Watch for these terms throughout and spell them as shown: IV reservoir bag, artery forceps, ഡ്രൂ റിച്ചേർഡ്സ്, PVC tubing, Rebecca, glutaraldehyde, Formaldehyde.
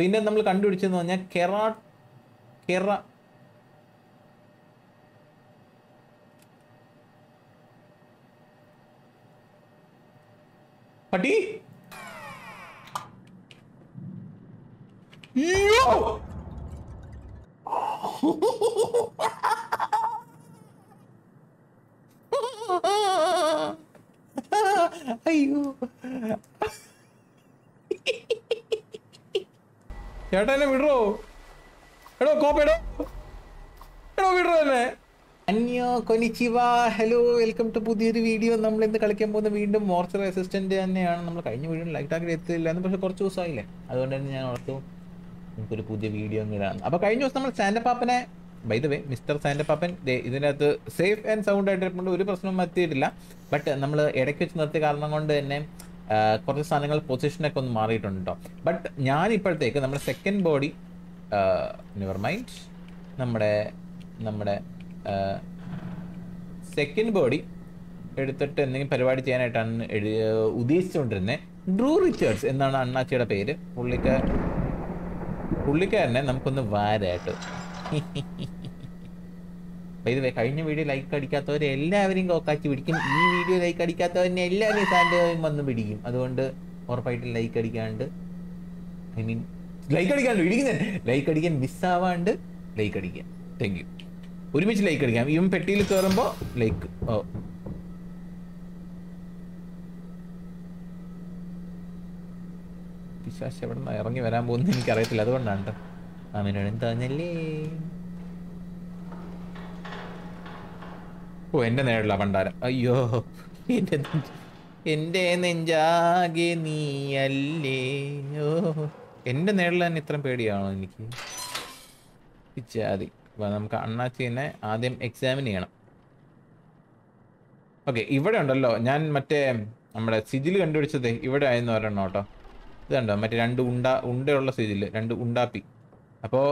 പിന്നെ നമ്മൾ കണ്ടുപിടിച്ചെന്ന് പറഞ്ഞാൽ പട്ടി അയ്യോ ചേട്ടനെ വിടോ എടോ കോപ്പേടോ എടോ വിടോ എന്നെ അന്യോ കൊനിച്ചിവ ഹലോ വെൽക്കം ടു പുതിയൊരു വീഡിയോ. നമ്മൾ ഇന്ന് കളിക്കാൻ പോകുന്ന വീണ്ടും മോർച്ചർ അസിസ്റ്റന്റ് തന്നെയാണ്. നമ്മൾ കഴിഞ്ഞ വീഡിയോ ലൈറ്റ് ആക്കി എത്തില്ലായിരുന്നു, പക്ഷെ കുറച്ച് ദിവസമായില്ലേ, അതുകൊണ്ട് തന്നെ ഞാൻ ഓർത്തു നമുക്കൊരു പുതിയ വീഡിയോ ഇടാം. അപ്പോൾ കഴിഞ്ഞ ദിവസം നമ്മൾ സാൻഡപ്പാപ്പനെ, ബൈ ദ വേ മിസ്റ്റർ സാൻഡപ്പാപ്പൻ ഇതിനകത്ത് സേഫ് ആൻഡ് സൗണ്ട് ആയിട്ടിട്ടുണ്ട്, ഒരു പ്രശ്നവും എത്തിയിട്ടില്ല. ബട്ട് നമ്മൾ ഇടയ്ക്ക് വെച്ച് നിർത്തിയ കാരണം കൊണ്ട് തന്നെ കുറച്ച് സാധനങ്ങൾ പൊസിഷനൊക്കെ ഒന്ന് മാറിയിട്ടുണ്ട് കേട്ടോ. ബട്ട് ഞാൻ ഇപ്പോഴത്തേക്ക് നമ്മുടെ സെക്കൻഡ് ബോഡി നെവർ മൈൻഡ്, നമ്മുടെ സെക്കൻഡ് ബോഡി എടുത്തിട്ട് എന്തെങ്കിലും പരിപാടി ചെയ്യാനായിട്ടാണ് ഉദ്ദേശിച്ചുകൊണ്ടിരുന്നത്. ഡ്രൂ റിച്ചേർഡ്സ് എന്നാണ് അണ്ണാച്ചിയുടെ പേര്. പുള്ളിക്കാരനെ നമുക്കൊന്ന് വാരായിട്ട്. ഇത് കഴിഞ്ഞ വീഡിയോ ലൈക്ക് അടിക്കാത്തവരെ എല്ലാവരെയും കോക്കാച്ചി പിടിക്കും, ഈ വീഡിയോ ലൈക്ക് അടിക്കാത്തവരെ എല്ലാവരെയും സാൻഡയും വന്ന് പിടിക്കും. അതുകൊണ്ട് ഉറപ്പായിട്ടും ലൈക്ക് അടിക്കാണ്ട്, ഐ മീൻ ലൈക്ക് അടിക്കാണ്ട് ഇടിക്കുന്നത്, ലൈക്ക് അടിക്കാൻ മിസ്സാവാണ്ട് ലൈക്ക് അടിക്കുക. Thank you. ഒരുമിച്ച് ലൈക്ക് അടിക്കാം. ഇവൻ പെട്ടിയിൽ കയറുമ്പോൾ ലൈക്ക്. ഓ പിശാശ് എവിടെ നിന്ന് ഇറങ്ങി വരാൻ പോകുന്നത് എനിക്കറിയത്തില്ല, അതുകൊണ്ടാണ് കേട്ടോ. അവനോട് തോന്നല്ലേ. ഓ എൻ്റെ നേടുള്ള പണ്ടാരം. അയ്യോ എൻ്റെ നെഞ്ചാകെ നീയല്ലേ. ഓ എൻ്റെ നേടുള്ള തന്നെ ഇത്രയും പേടിയാണോ എനിക്ക്? പിച്ചാതി. അപ്പോൾ നമുക്ക് അണ്ണാച്ചിനെ ആദ്യം എക്സാമിൻ ചെയ്യണം. ഓക്കെ, ഇവിടെ ഉണ്ടല്ലോ ഞാൻ മറ്റേ നമ്മുടെ സിജിൽ കണ്ടുപിടിച്ചത് ഇവിടെ ആയിരുന്നു ഒരെണ്ണം കേട്ടോ. ഇതുണ്ടോ മറ്റേ ഉണ്ടയുള്ള സിജിൽ, ഉണ്ടാപ്പി. അപ്പോൾ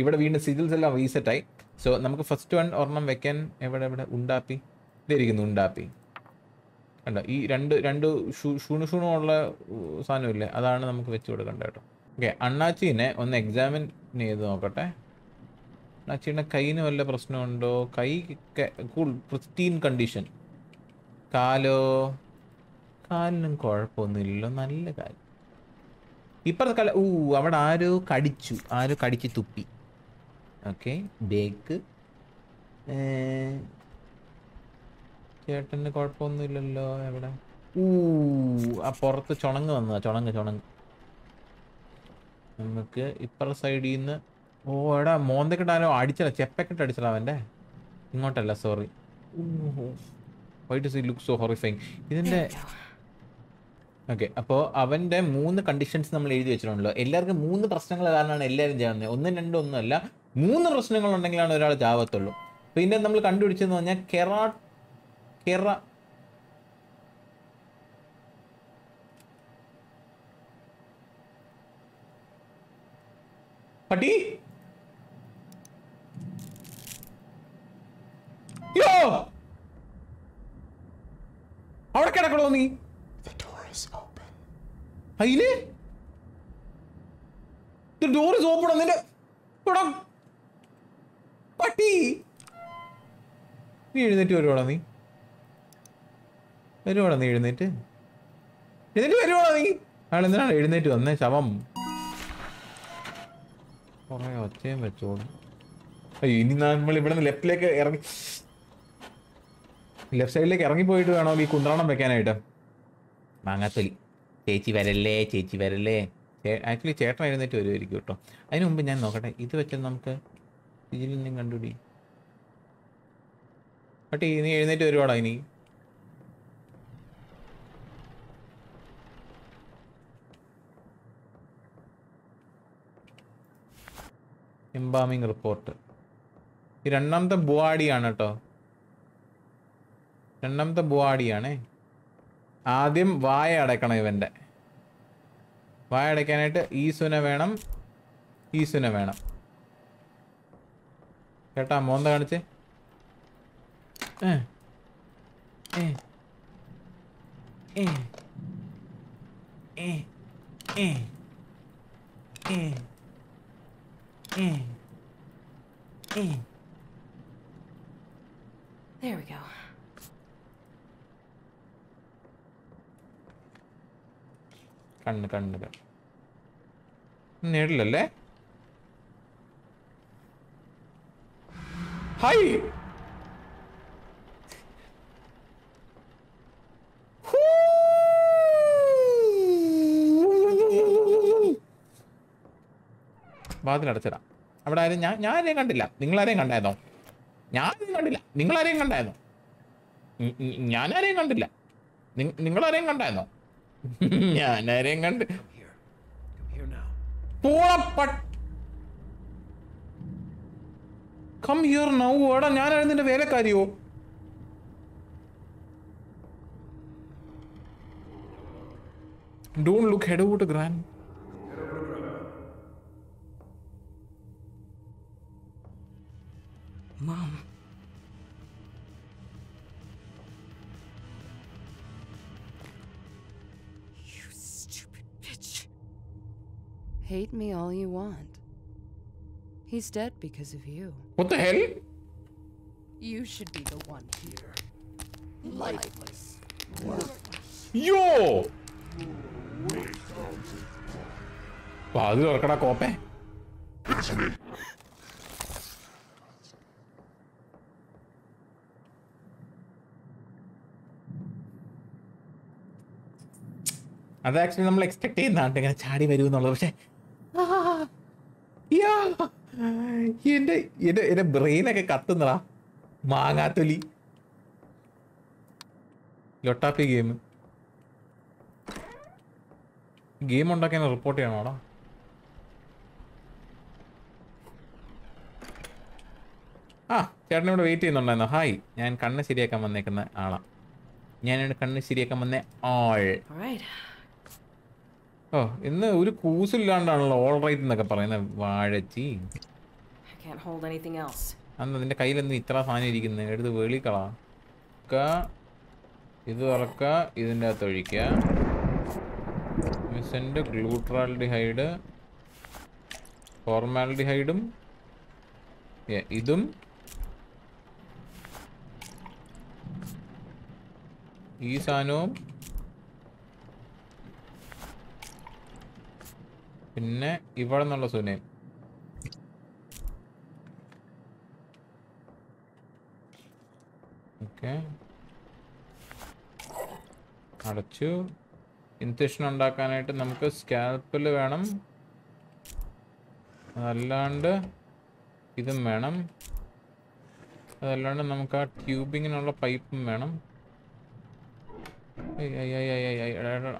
ഇവിടെ വീണ്ടും സിജിൽസ് എല്ലാം റീസെറ്റായി. സോ നമുക്ക് ഫസ്റ്റ് വൺ ഒരെണ്ണം വെക്കാൻ എവിടെ ഉണ്ടാപ്പി ഇതായിരിക്കുന്നു. ഉണ്ടാപ്പി കണ്ടോ, ഈ രണ്ട് ഷൂണുള്ള സാധനമില്ലേ, അതാണ് നമുക്ക് വെച്ച് കൊടുക്കേണ്ടത് കേട്ടോ. ഓക്കെ, അണ്ണാച്ചിനെ ഒന്ന് എക്സാമിൻ ചെയ്ത് നോക്കട്ടെ. അണ്ണാച്ചിയുടെ കൈയിന് വല്ല പ്രശ്നമുണ്ടോ? കൈ കൂൾ പ്രിസ്റ്റീൻ കണ്ടീഷൻ. കാലിനും കുഴപ്പമൊന്നുമില്ലല്ലോ, നല്ല കാര്യം. ഇപ്പുറത്തെ കാല അവിടെ ആരോ കടിച്ച് തുപ്പി. ഓക്കെ, ബേക്ക് ചേട്ടന് കുഴപ്പമൊന്നുമില്ലല്ലോ. എവിടെ ആ പുറത്ത് ചുണങ്ങ് വന്നതാ, ചുണങ്ങ്. നമുക്ക് ഇപ്പുറ സൈഡിൽ നിന്ന് ഓ എടാ മോന്തക്കെട്ടാലോ അടിച്ചടാ, ചെപ്പക്കെട്ട് അടിച്ചടാ അവൻ്റെ ഇങ്ങോട്ടല്ല, sorry. Why does it look so horrifying ഇതിൻ്റെ. ഓക്കെ, അപ്പോൾ അവൻ്റെ 3 കണ്ടീഷൻസ് നമ്മൾ എഴുതി വെച്ചിട്ടുണ്ടല്ലോ. എല്ലാവർക്കും 3 പ്രശ്നങ്ങൾ കാരണമാണ് എല്ലാവരും ചാവുന്നത്. 1, 2, 1 അല്ല 3 പ്രശ്നങ്ങളുണ്ടെങ്കിലാണ് ഒരാൾ ചാവത്തുള്ളൂ. പിന്നെ നമ്മൾ കണ്ടുപിടിച്ചെന്ന് പറഞ്ഞാൽ പട്ടി യോ അവിടെ കിടക്കണോ നീ? അയില് ഡോർ ഇസ് ഓപ്പൺ. എന്നിട്ട് പട്ടി നീ എഴുന്നേറ്റ് വരുവാണോ? നീ എഴുന്നേറ്റ് വരുവാണോ? നീ ആളെന്തിനാണ് എഴുന്നേറ്റ് വന്നേ? ശവം കുറേ ഒച്ചയും വെച്ചോളൂ. അയ്യോ, ഇനി നമ്മൾ ഇവിടെ നിന്ന് ലെഫ്റ്റ് സൈഡിലേക്ക് ഇറങ്ങി പോയിട്ട് വേണോ ഈ കുണ്ടാണം വെക്കാനായിട്ട്? മാങ്ങാത്തൊലി ചേച്ചി വരല്ലേ. ആക്ച്വലി ചേട്ടൻ എഴുന്നേറ്റ് വരുമായിരിക്കും കേട്ടോ. അതിന് മുമ്പ് ഞാൻ നോക്കട്ടെ, ഇത് വെച്ചാൽ നമുക്ക് ഇതിൽ നിന്നും കണ്ടുപിടി. പട്ടി നീ എഴുന്നേറ്റ് വരുവാടാ. ഇനി എംബാമിങ് റിപ്പോർട്ട്. ഈ രണ്ടാമത്തെ ബുവാടിയാണേ. ആദ്യം വായ അടയ്ക്കണം. ഇവൻ്റെ വായ അടയ്ക്കാനായിട്ട് ഈസുന വേണം കേട്ടാ. മോന്ത കാണിച്ച് In. There we go. Kandu. Needle alle. Hi. Bathil adachida. Avada aare njan aare kandilla. Ningal aare kandayno? Njan kandilla. Ningal aare kandayno? Njan aare kandilla. Ningal aare kandayno? Njan aare kand. Come here now. Poora pat. Come here now. Oda njan aare ninte vela kariyo. Don't look head over to Gran. Mom. You stupid bitch. Hate me all you want. He's dead because of you. What the hell? You should be the one here. Lifeless. Worthless. Yo! Wow, this is a cop. It's me. That's actually I'm expecting that they're gonna charge me with all of it. Yeah, in a brain like a katana, manga tuli. Your topic game. Game on the can report in order. Ah, they're not waiting on the high and canna city come on the canna. All right. Oh, in the Urukusil land, all right in the Caparana, Vardachi. I can't hold anything else. And then the Kailan Nitra finally in the early car. Ka Idoraka is in the Thorica. We send a glutaraldehyde, formaldehyde. Yeah, idum. Isano. Pinne, Ivadanala Sune. Okay. Adachu. Incision undaakkanayittu namukku scalpel venam. Adallande idum venam. Adallande namukku aa tubing inulla pipe venam. Hey.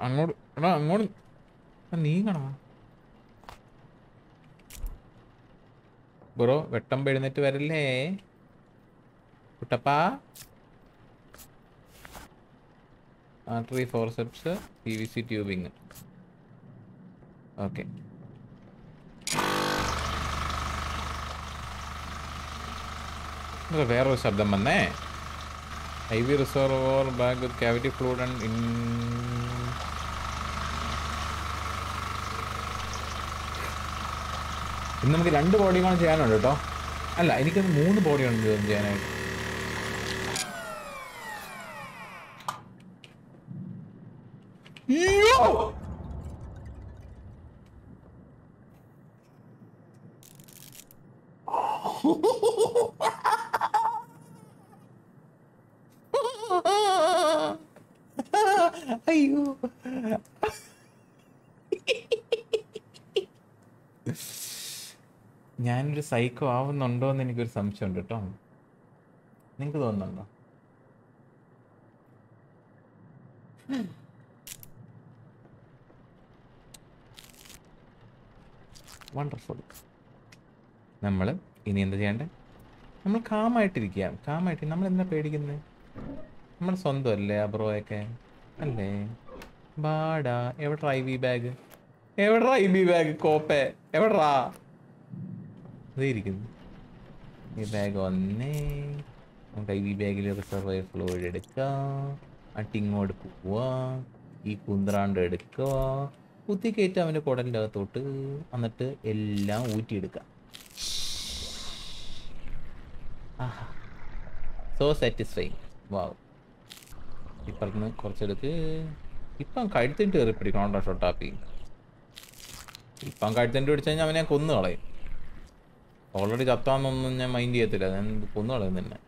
Angodu. Neengana. Bro, vettam pedunittu varille kuttappa artery forceps PVC tubing. Okay. Vera shabdam vanne IV reservoir bag with cavity fluid and in I have two bodies. I have three bodies. Yo! Ayyo! I'm a psycho. Wonderful. What do we do? We're calm. We're calm. This bag on name. IV bag reservoir fluid. A ting mode. E kundra under the car. കുത്തി കയറ്റി അവൻ്റെ കുടലിൻ്റെ അകത്തോട്ട് എന്നിട്ട് എല്ലാം ഊറ്റിയെടുക്കാം. So satisfying. Wow. ഇപ്പുറത്തുനിന്ന് കുറച്ചെടുക്ക്. ഇപ്പം കഴുത്തിൻ്റെ കയറി പിടിക്കണം കേട്ടോ ഷോട്ടാപ്പി. ഇപ്പം കഴുത്തിൻ്റെ പിടിച്ചു കഴിഞ്ഞാൽ അവനെ കൊന്നു കളയും. ഓൾറെഡി ചത്താന്നൊന്നും ഞാൻ മൈൻഡ് ചെയ്യത്തില്ല, ഞാൻ കൊന്നു കളയും തന്നെ.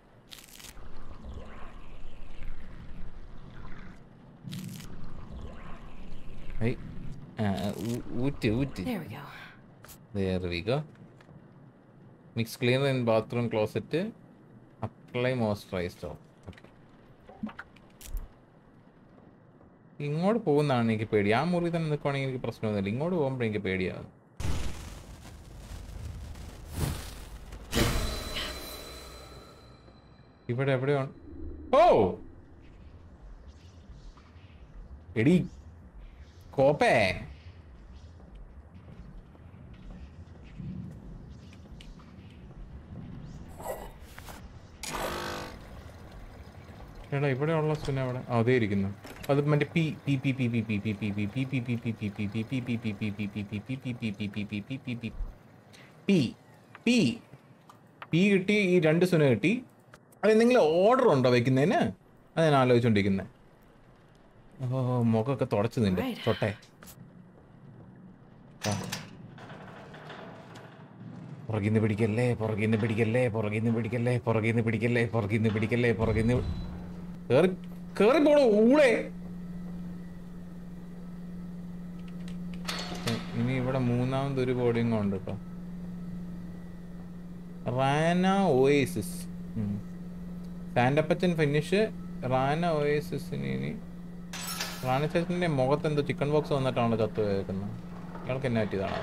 Mix cleaner in bathroom closet. Apply moisturiser. Okay, ഇങ്ങോട്ട് പോകുന്നതാണ് എനിക്ക് പേടി. ആ മുറി തന്നെ നിൽക്കുവാണെങ്കിൽ എനിക്ക് പ്രശ്നമൊന്നുമില്ല, ഇങ്ങോട്ട് പോകുമ്പോഴേ എനിക്ക് പേടിയാകും. ഇവിടെ എവിടെയാണ്? ഓ എടി കോപ്പേ, എടാ ഇവിടെ ഉള്ള സ്പിന്നെ അവിടെ അതേ ഇരിക്കുന്നു. അത് മറ്റേ P P P P P P P P P P P P P P P P P P P P P P P P P P P P P P P കിട്ടി. ഈ രണ്ട് സുന കിട്ടി. അത് എന്തെങ്കിലും order ഉണ്ടോ വയ്ക്കുന്നതിന്? അത് ഞാൻ ആലോചിച്ചുകൊണ്ടിരിക്കുന്നത്. ഓ മുഖമൊക്കെ തുടച്ചു നിന്റെ തൊട്ടെ. പുറകിന്ന് പിടിക്കല്ലേ, പുറകിന്ന് പിടിക്കല്ലേ, പുറകിന്ന് പിടിക്കല്ലേ, പുറകിന്ന് പിടിക്കല്ലേ, പുറകിന്ന് പിടിക്കല്ലേ, പുറകിന്ന് കേറി കേറി പോണോ ഊളെ. ഇനി ഇവിടെ മൂന്നാമതൊരു ബോർഡിങ് ഉണ്ട് കേട്ടോ. റാന ഓയേസിസ് സാൻഡപ്പച്ചൻ ഫിനിഷ്. റാന ഓയേസിന് ഇനി റാണച്ചേച്ചൻ്റെ മുഖത്തെന്തോ ചിക്കൻ ബോക്സ് വന്നിട്ടാണോ ചത്തു കേൾക്കുന്നത്? ഇയാൾക്ക് എന്നെ പറ്റിയതാണോ?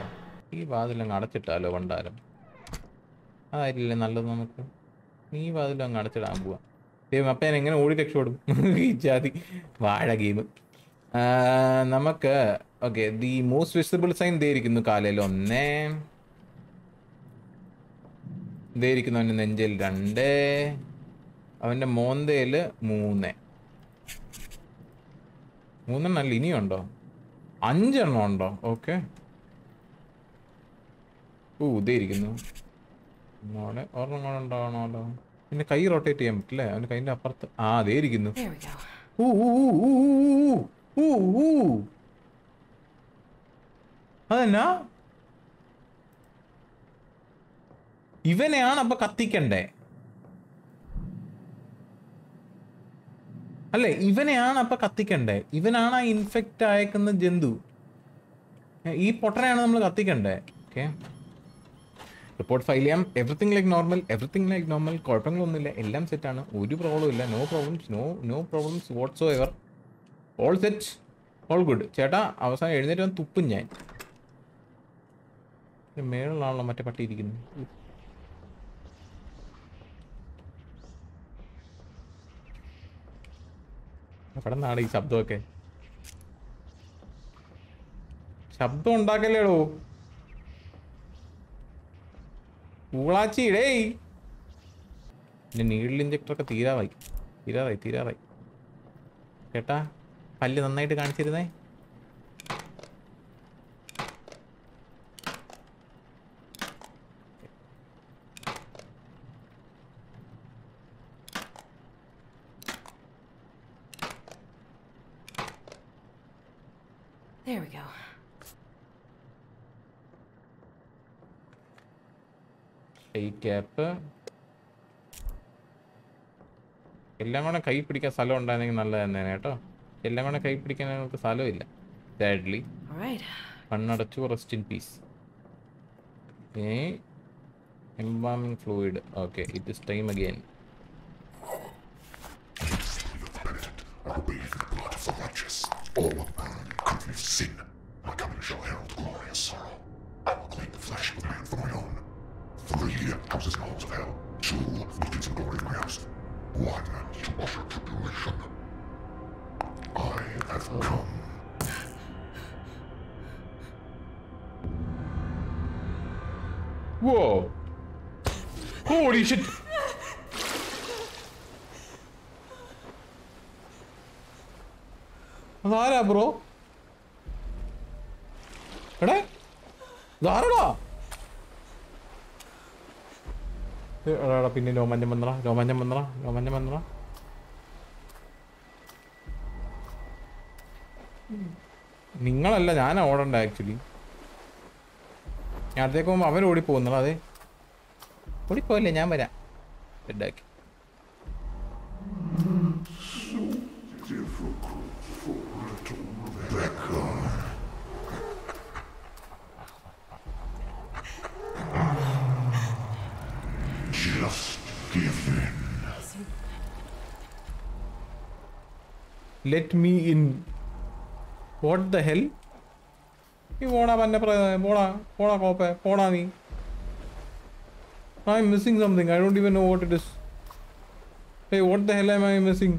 ഈ വാതിലങ്ങ് അടച്ചിട്ടാലോ പണ്ടാരം, അതായിട്ടില്ലേ നല്ലത് നമുക്ക്. ഈ വാതിലങ്ങ് അടച്ചിടാൻ പോവാ ദൈവം. അപ്പം ഞാൻ എങ്ങനെ ഓടി രക്ഷപ്പെടും ഈ ജാതി വാഴ ഗെയിം നമുക്ക്. Okay, the most visible sign ദേരിക്കുന്നു കാലയിൽ ഒന്നേ, ദേരിക്കുന്നു അവൻ്റെ നെഞ്ചയിൽ രണ്ട്, അവൻ്റെ മോന്തയിൽ മൂന്ന്. മൂന്നെണ്ണല്ല, ഇനിയുണ്ടോ? 5 എണ്ണം ഉണ്ടോ? ഓക്കെ. ഓ ഇതേ ഇരിക്കുന്നു. അവിടെ ഒരെണ്ണം കൂടെ ഉണ്ടാവണമല്ലോ. പിന്നെ കൈ റൊട്ടേറ്റ് ചെയ്യാൻ പറ്റില്ലേ അവൻ്റെ കൈൻ്റെ അപ്പുറത്ത്? ആ അതേ ഇരിക്കുന്നു. അതെന്നാ ഇവനെയാണ് അപ്പൊ കത്തിക്കണ്ടേ? അല്ലെ, ഇവനെയാണ് അപ്പൊ കത്തിക്കണ്ടേ? ഇവനാണ് ആ ഇൻഫെക്റ്റ് അയക്കുന്ന ജന്തു. ഈ പൊട്ടനെയാണ് നമ്മൾ കത്തിക്കണ്ടേ? ഓക്കെ, റിപ്പോർട്ട് ഫയൽ ചെയ്യാം. Everything like normal, everything like normal. കുഴപ്പങ്ങളൊന്നുമില്ല, എല്ലാം സെറ്റാണ്, ഒരു പ്രോബ്ലം ഇല്ല. No problems, no problems whatsoever. All set, all good. ചേട്ടാ അവസാനം എഴുന്നേറ്റ് വന്ന് തുപ്പും ഞാൻ. മേളിലാണല്ലോ മറ്റേ പട്ടിയിരിക്കുന്നത്. എവിടെന്നാണ് ഈ ശബ്ദമൊക്കെ? ശബ്ദം ഉണ്ടാക്കല്ലേടോ ഊളാച്ചി. ഇടേ പിന്നെ നീഡിൽ ഇഞ്ചക്ടറൊക്കെ തീരാറായി. കേട്ടാ പല്ല് നന്നായിട്ട് കാണിച്ചിരുന്നേ. There we go. Hey cap. എല്ലാം കൂടെ കൈ പിടിക്കാൻ സ്ഥലം ഉണ്ടായിരുന്നെങ്കിൽ നല്ലതന്നെ കേട്ടോ. എല്ലാം കൂടെ കൈ പിടിക്കാൻ നമുക്ക് സ്ഥലമില്ല സാഡ്ലി. കണ്ണടച്ചു, rest in peace. Embalming fluid. Okay, it is time again. Sin. My company shall herald glory and sorrow. I will claim the flesh of man for my own. 3 houses and halls of hell. 2 beacons of glory in my house. 1 to usher tribulation. I have come. Whoa! Holy shit! അതാരാ bro? എടേ ധാരടാ. എടാ പിന്നെ രോമാഞ്ചം വന്നടാ. നിങ്ങളല്ല ഞാൻ ഓടണ്ട actually. ഞാൻ അടുത്തേക്ക് പോകുമ്പോൾ അവൻ ഓടിപ്പോകുന്നടാ. അതെ ഓടിപ്പോയില്ല, ഞാൻ വരാം. റെഡാക്കി let me in. What the hell? You wanna banne pora kope pora ni. I'm missing something. I don't even know what it is. Hey, what the hell am I missing?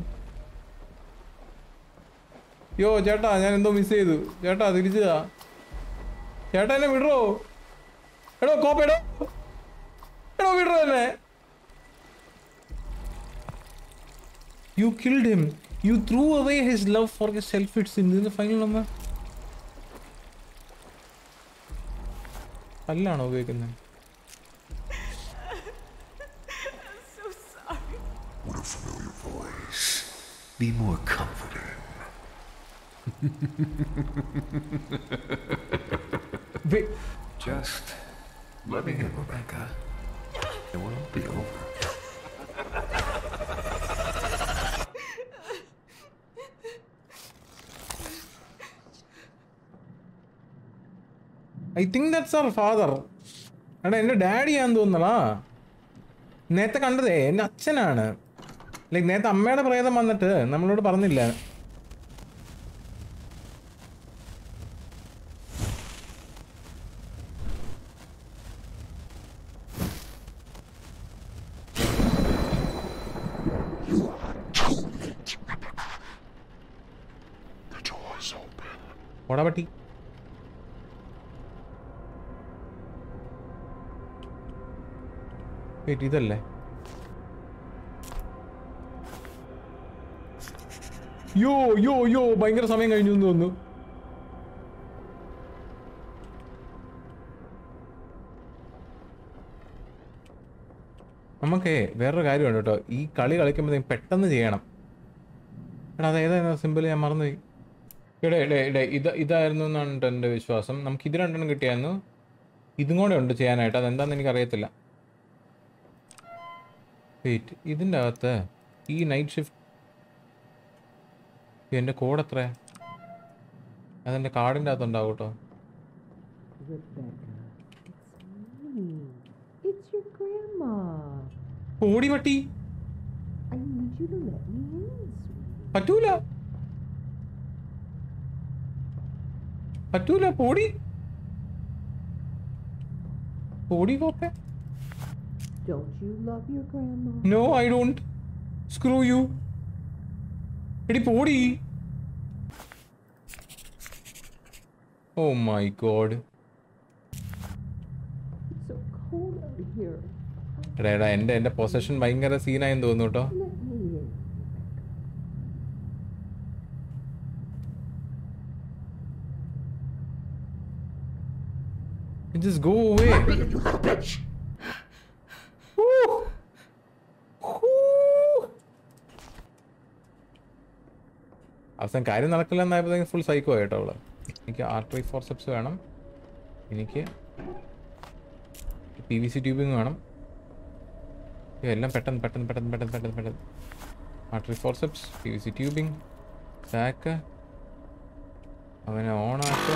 Yo cheta nan endo miss chedu cheta thirichida cheta ene vidro edo kope edo vidro ene. You killed him. You threw away his love for his selfish sins in the final number. Allana ubekunna. I'm so sorry. What a familiar voice. Be more comforting. Wait. Just let me in, Rebecca. It won't be over. I think that's our father. And my daddy and thonala. Netha kandade enna achchanana. Like netha ammade prayadam vannittu nammalodu parnilla. The door's open. What about it? Wait, idalla. Yo, ഭയങ്കര സമയം കഴിഞ്ഞു എന്ന് തോന്നുന്നു. നമുക്ക് വേറൊരു കാര്യമുണ്ട് കേട്ടോ, ഈ കളി കളിക്കുമ്പോഴത്തേക്കും പെട്ടെന്ന് ചെയ്യണം. എടാ അതേതായിരുന്നു സിമ്പിൾ, ഞാൻ മറന്നുപോയി. ഇടേ ഇതായിരുന്നു എന്നാണ് എൻ്റെ വിശ്വാസം. നമുക്ക് ഇത് രണ്ടെണ്ണം കിട്ടിയായിരുന്നു, ഇതും കൂടെ ഉണ്ട് ചെയ്യാനായിട്ട്. അതെന്താണെന്ന് എനിക്കറിയത്തില്ല. Wait, ഇതിൻ്റെ അകത്ത് ഈ നൈറ്റ് ഷിഫ്റ്റ് എൻ്റെ കോഡ് എത്ര? അതെൻ്റെ കാർഡിൻ്റെ അകത്തുണ്ടാവും കേട്ടോ. ഓടി പട്ടി പറ്റൂല പോടി കോപ്പേ. Don't you love your grandma? No, I don't. Screw you. Podi. Oh my god. It's so cold out here. Reda ende possession bayangara scene ayen thonu to. Just go away. അവസാനം കാര്യം നടക്കില്ല എന്നായപ്പോഴത്തേക്കും ഫുൾ സൈക്കോ ആയിട്ടോ അവള്. എനിക്ക് artery forceps വേണം, എനിക്ക് PVC tubing വേണം. എല്ലാം പെട്ടെന്ന്. Artery forceps, PVC tubing, sack, അവനെ ഓണാക്കുക.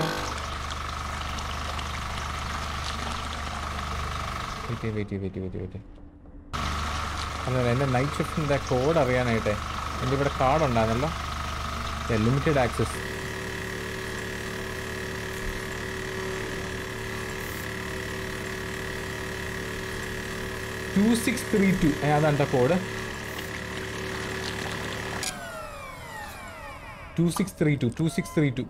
വെയിറ്റ്. അതെ എൻ്റെ നൈറ്റ് ഷിഫ്റ്റിൻ്റെ കോഡ് അറിയാനായിട്ടെ എൻ്റെ ഇവിടെ കാർഡ് ഉണ്ടായിരുന്നല്ലോ. Limited access. Two 632. That's the code. 2632. 2632.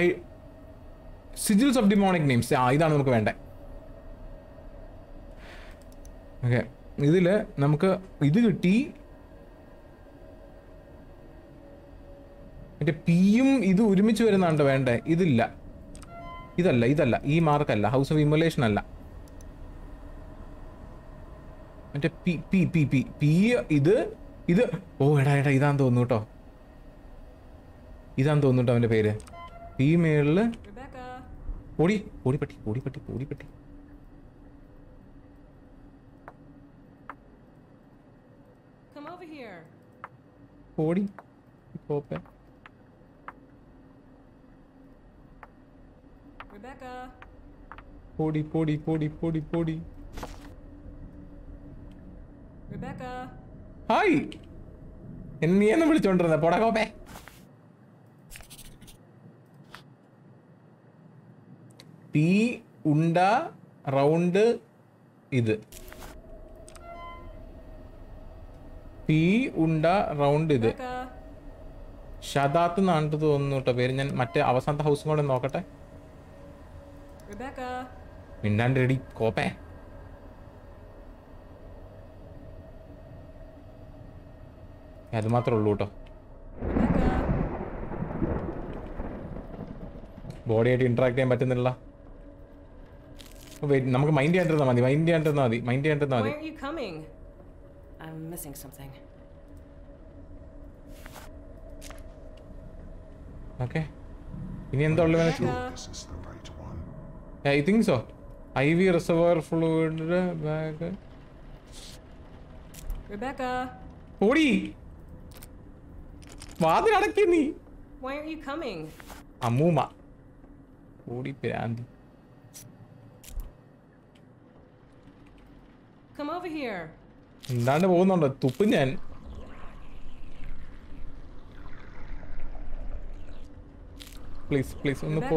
I sigils of demonic names. Ah, this is what we need. Okay. ഇതിൽ നമുക്ക് ഇത് കിട്ടി. മറ്റേ പിയും ഇത് ഒരുമിച്ച് വരുന്നുണ്ട് വേണ്ടേ? ഇതില്ല, ഇതല്ല, ഇതല്ല, ഈ മാർക്കല്ല, ഹൗസ് ഓഫ് ഇമോലേഷൻ അല്ല, മറ്റേ P P P P P ഇത് ഇത്. ഓ എടാ എടാ ഇതാന്ന് തോന്നുന്നു കേട്ടോ, ഇതാന്ന് തോന്നുന്നുട്ടോ അവൻ്റെ പേര്. പി മേളില് ഓടി ഓടിപ്പട്ടി ഓടിപ്പട്ടി ഓടിപ്പട്ടി. Forty, open. Rebecca. 40. Rebecca. Hi. And me and nobody turned on the pot. I go back. P unda round id. P unda round id. ഷദാത്ത് നാണ്ട് തോന്നുന്നു കേട്ടോ പേര്. ഞാൻ മറ്റേ അവസാനത്തെ ഹൗസും കൂടെ നോക്കട്ടെ. മിണ്ടാണ്ട് റെഡി കോപ്പേ. അത് മാത്രമേ ഉള്ളൂ കേട്ടോ. ബോഡിയായിട്ട് ഇന്ററാക്ട് ചെയ്യാൻ പറ്റുന്നില്ല. നമുക്ക് മൈൻഡ് ചെയ്യാണ്ടിരുന്നാൽ മതി, മൈൻഡ് ചെയ്യാണ്ടിരുന്നാൽ മതി, മൈൻഡ് ചെയ്യാണ്ടിരുന്നാൽ മതി. Okay. This is the right one. Yeah, I think so. IV reservoir fluid bag. Rebecca. Odi. Why aren't you coming? Amuma. Odi Pirandi. Come over here. None of one on the Tupinian. Please please ഒന്ന് പോ.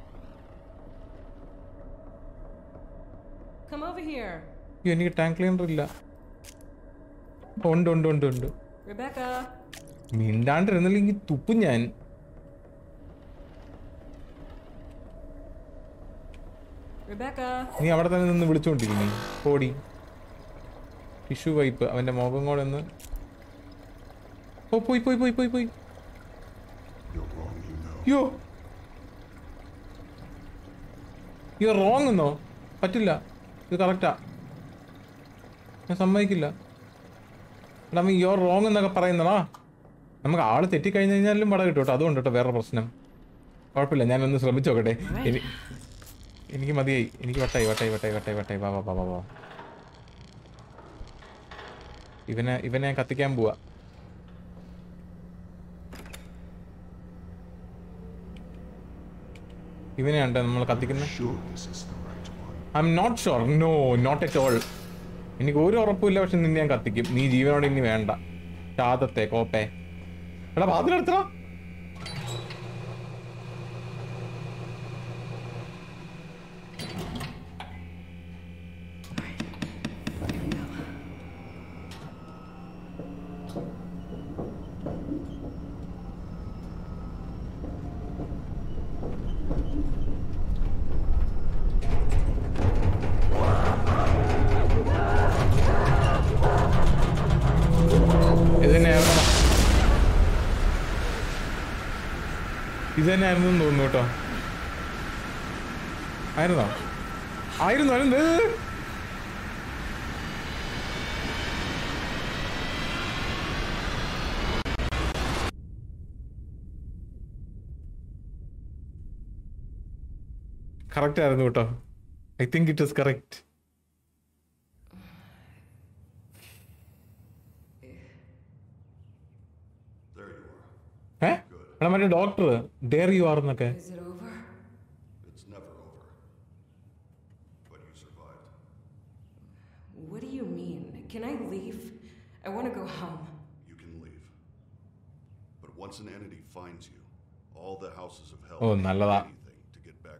എനിക്ക് tank cleaner ഇല്ല. ഉണ്ട്. മിണ്ടാണ്ടിരുന്നില്ലെങ്കിൽ തുപ്പും ഞാൻ. നീ അവിടെ തന്നെ നിന്ന് വിളിച്ചോണ്ടിരിക്കുന്നു. ഓടി. ടിഷ്യൂ വൈപ്പ് അവന്റെ മുഖം കൂടെ ഒന്ന്. ഓ പോയി. യു റോങ് എന്നോ? പറ്റില്ല, ഇത് കറക്റ്റാ, ഞാൻ സമ്മതിക്കില്ല. എടാ മീ യോർ റോങ് എന്നൊക്കെ പറയുന്നതാ. നമുക്ക് ആള് തെറ്റിക്കഴിഞ്ഞു കഴിഞ്ഞാലും വട കിട്ടും കേട്ടോ. അതുകൊണ്ട് കേട്ടോ വേറെ പ്രശ്നം. കുഴപ്പമില്ല, ഞാനൊന്ന് ശ്രമിച്ചു നോക്കട്ടെ. എനിക്ക് മതിയായി, എനിക്ക് വട്ടായി. വാ. ഇവനെ കത്തിക്കാൻ പോവാ. ഇവനെയാണ്ടോ നമ്മൾ കത്തിക്കുന്നത്? I'm not sure. No, not at all. എനിക്ക് ഒരു ഉറപ്പില്ല, പക്ഷെ നിന്നെ ഞാൻ കത്തിക്കും. നീ ജീവനോട് ഇനി വേണ്ട. ശാദത്തെ കോപ്പേ. എടാ വാതിലെടുത്തോ. ഇതന്നെയായിരുന്നു തോന്നുന്നു കേട്ടോ. ആയിരുന്നോ? കറക്റ്റ് ആയിരുന്നു കേട്ടോ. I think it is correct. മറ്റേ ഡോക്ടർ ഡെയർ യു ആർ എന്നൊക്കെ. ഓ നല്ലതാ.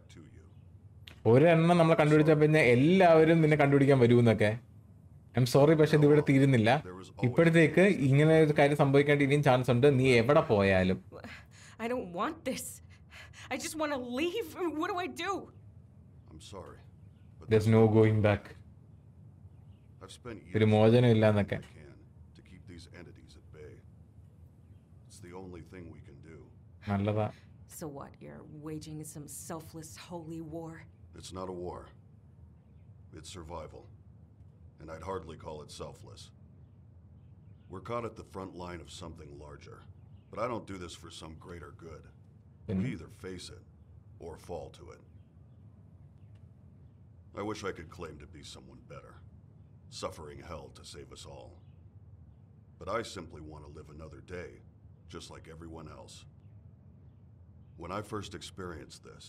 back to you. ഒരെണ്ണം നമ്മൾ കണ്ടുപിടിച്ചാൽ പിന്നെ എല്ലാവരും നിന്നെ കണ്ടുപിടിക്കാൻ വരുമെന്നൊക്കെ. ഐ എം സോറി, പക്ഷെ ഇത് ഇവിടെ തീരുന്നില്ല. ഇപ്പോഴത്തേക്ക് ഇങ്ങനെ ഒരു കാര്യം സംഭവിക്കേണ്ട ഇനിയും ചാൻസ് ഉണ്ട്. നീ എവിടെ പോയാലും I don't want this. I just want to leave. What do I do? I'm sorry. But there's no going back. I've spent years to keep these entities at bay. It's the only thing we can do. നല്ലതാ. So what, you're waging some selfless holy war? It's not a war. It's survival. And I'd hardly call it selfless. We're caught at the front line of something larger. But I don't do this for some greater good. We either face it or fall to it. I wish I could claim to be someone better, suffering hell to save us all. But I simply want to live another day, just like everyone else. When I first experienced this,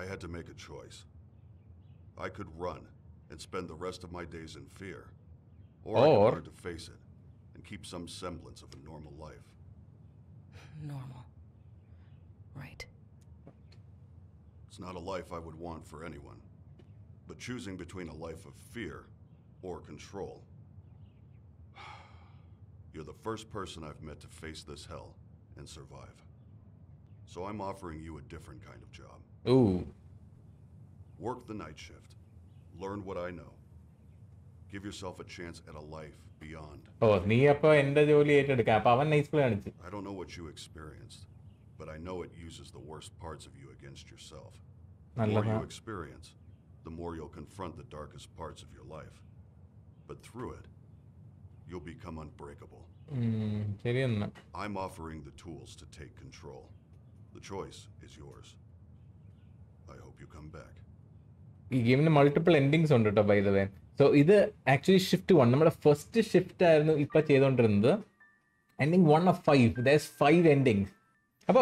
I had to make a choice. I could run and spend the rest of my days in fear, or I could learn to face it and keep some semblance of a normal life. Normal. Right. It's not a life I would want for anyone, but choosing between a life of fear or control. You're the first person I've met to face this hell and survive. So I'm offering you a different kind of job. Ooh. Work the night shift. Learn what I know. Give yourself a chance at a life beyond. Oh, nee appo enda joli etedukka appo avan nice play anichu. I don't know what you experienced, but I know it uses the worst parts of you against yourself. The more you experience, the more you'll confront the darkest parts of your life. But through it, you'll become unbreakable. I'm offering the tools to take control. The choice is yours. I hope you come back. This game has multiple endings on it, by the way. So, this actually shift 1. Our first shift is ending 1 of 5. There's 5 endings. So,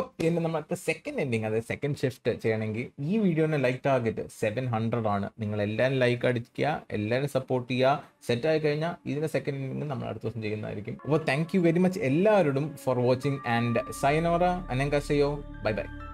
the second ending, the second shift, this video like target 700 on. You all like it, support it, set it. This is the second ending. Well, thank you very much, everyone, for watching, and sayonara, anangaseyo, bye bye.